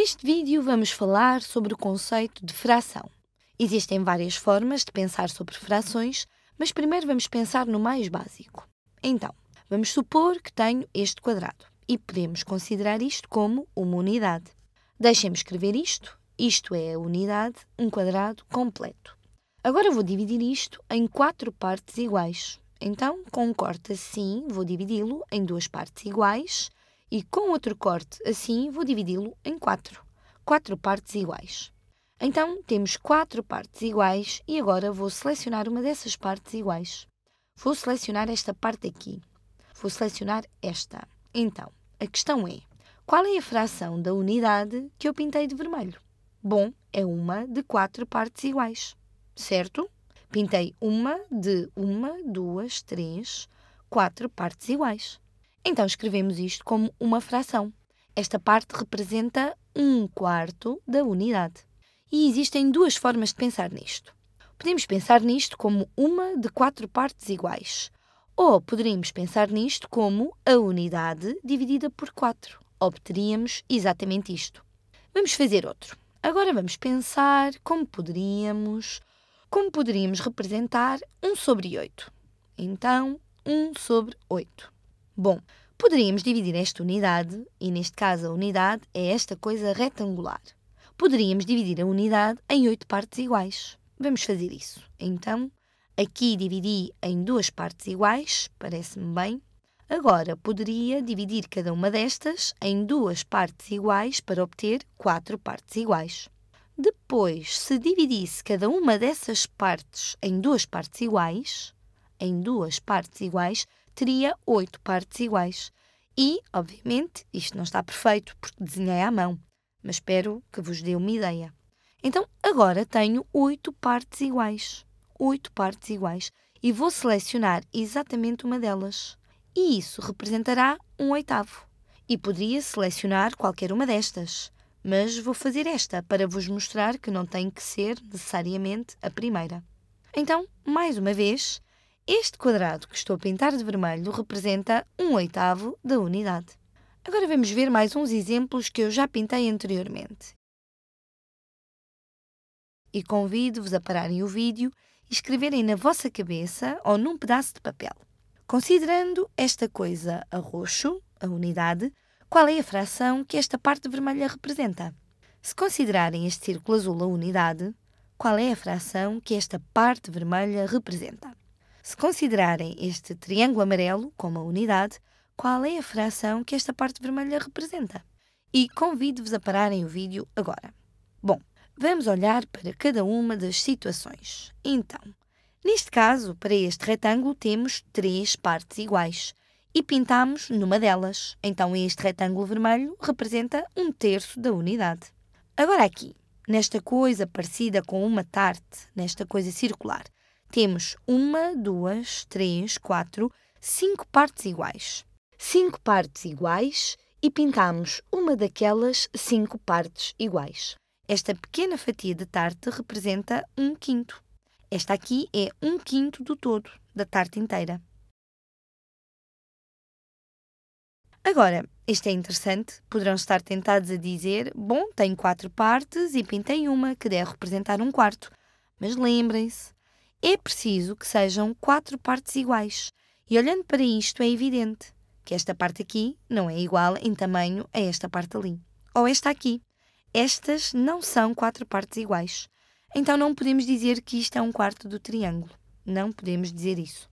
Neste vídeo vamos falar sobre o conceito de fração. Existem várias formas de pensar sobre frações, mas primeiro vamos pensar no mais básico. Então, vamos supor que tenho este quadrado e podemos considerar isto como uma unidade. Deixem-me escrever isto. Isto é a unidade, um quadrado completo. Agora vou dividir isto em 4 partes iguais. Então, com um corte assim, vou dividi-lo em 2 partes iguais. E com outro corte assim, vou dividi-lo em 4 partes iguais. Então, temos 4 partes iguais e agora vou selecionar uma dessas partes iguais. Vou selecionar esta parte aqui. Vou selecionar esta. Então, a questão é, qual é a fração da unidade que eu pintei de vermelho? Bom, é uma de 4 partes iguais, certo? Pintei uma, 2, 3, 4 partes iguais. Então, escrevemos isto como uma fração. Esta parte representa 1/4 da unidade. E existem 2 formas de pensar nisto. Podemos pensar nisto como uma de 4 partes iguais. Ou poderíamos pensar nisto como a unidade dividida por 4. Obteríamos exatamente isto. Vamos fazer outro. Agora vamos pensar como poderíamos representar 1 sobre 8. Então, 1 sobre 8. Bom, poderíamos dividir esta unidade, e neste caso a unidade é esta coisa retangular. Poderíamos dividir a unidade em 8 partes iguais. Vamos fazer isso. Então, aqui dividi em 2 partes iguais, parece-me bem. Agora, poderia dividir cada uma destas em 2 partes iguais para obter 4 partes iguais. Depois, se dividisse cada uma dessas partes em 2 partes iguais, teria 8 partes iguais. E, obviamente, isto não está perfeito porque desenhei à mão, mas espero que vos dê uma ideia. Então, agora tenho 8 partes iguais. 8 partes iguais. E vou selecionar exatamente uma delas. E isso representará 1/8. E poderia selecionar qualquer uma destas. Mas vou fazer esta para vos mostrar que não tem que ser necessariamente a primeira. Então, mais uma vez, este quadrado que estou a pintar de vermelho representa 1/8 da unidade. Agora vamos ver mais uns exemplos que eu já pintei anteriormente. E convido-vos a pararem o vídeo e escreverem na vossa cabeça ou num pedaço de papel. Considerando esta coisa a roxo, a unidade, qual é a fração que esta parte vermelha representa? Se considerarem este círculo azul a unidade, qual é a fração que esta parte vermelha representa? Se considerarem este triângulo amarelo como a unidade, qual é a fração que esta parte vermelha representa? E convido-vos a pararem o vídeo agora. Bom, vamos olhar para cada uma das situações. Então, neste caso, para este retângulo temos 3 partes iguais e pintamos numa delas. Então, este retângulo vermelho representa 1/3 da unidade. Agora aqui, nesta coisa parecida com uma tarte, nesta coisa circular, temos 1, 2, 3, 4, 5 partes iguais. 5 partes iguais e pintamos uma daquelas 5 partes iguais. Esta pequena fatia de tarte representa 1/5. Esta aqui é 1/5 do todo, da tarte inteira. Agora, isto é interessante. Poderão estar tentados a dizer, bom, tenho 4 partes e pintei uma, que deve representar 1/4. Mas lembrem-se, é preciso que sejam 4 partes iguais. E olhando para isto é evidente que esta parte aqui não é igual em tamanho a esta parte ali. Ou esta aqui. Estas não são 4 partes iguais. Então não podemos dizer que isto é 1/4 do triângulo. Não podemos dizer isso.